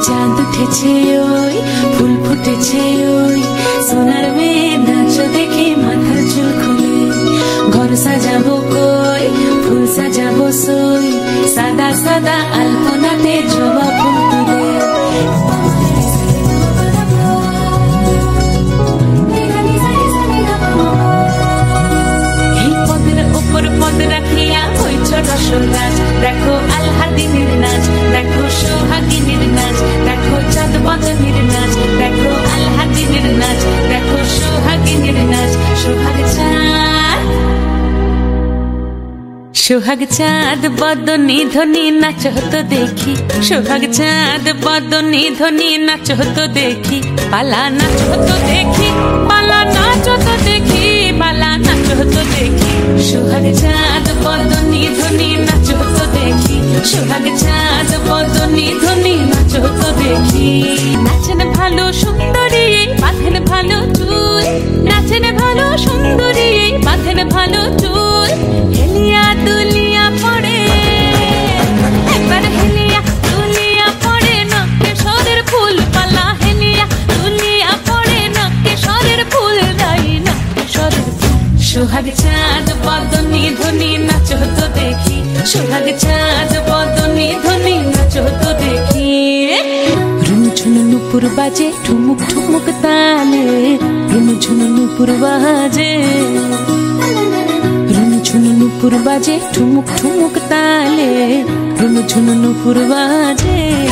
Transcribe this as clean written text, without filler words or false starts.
चाँद उठेछे ओई फुल फुटेछे ओई सोनार मेये नाचो देखे माथार चुल खुले घर सजाबो कोई फुल सजाबो सोई सादा सादा आलपनाते जबा फुल तुले এই পদের উপর পদ রাখিয়া হইছ রসল নাচ দেখো আলহাদিনের নাচ দেখো সোহাগিনীর নাচ দেখো চাঁদ বদনের নাচ দেখো আলহাদিনের নাচ দেখো সোহাগিনীর নাচ শোভাগ চাঁদ शोहाग चाँद बदनी ध्वनि नाचो तो देखी शोहाग चाँद बदनी ध्वनि नाचो तो देखी बाला नाचो तो देखी बाला नाचो तो देखी बाला नाचो तो देखी शोहाग चाँद बदनी ध्वनि नाचो तो देखी शोहाग चाँद बदनी ध्वनि नाचो तो देखी नाचन भालो सुंदरी बाधन भालो चूल नाचन भालो सुंदरी बाधन भालो चूल हेलिया दुलिया पड़े एक बार हेलिया दुलिया पड़े नके शोधर फूल पाला हेलिया दुलिया पड़े नके शोधर फूल दाई नके शोधर शोहाग चाँद बदनी ध्वनि नाचो तो देखी शोहाग चाँद बदनी ध्वनि नाचो तो देखी रुनुझुनु नुपुर बाजे ठुमुक ठुमुक ताले रुनुझुनु नुपुर बाजे नुपुर बाजे ठुमुक ठुमुक ताले रुनु झुनु नुपुर बाजे।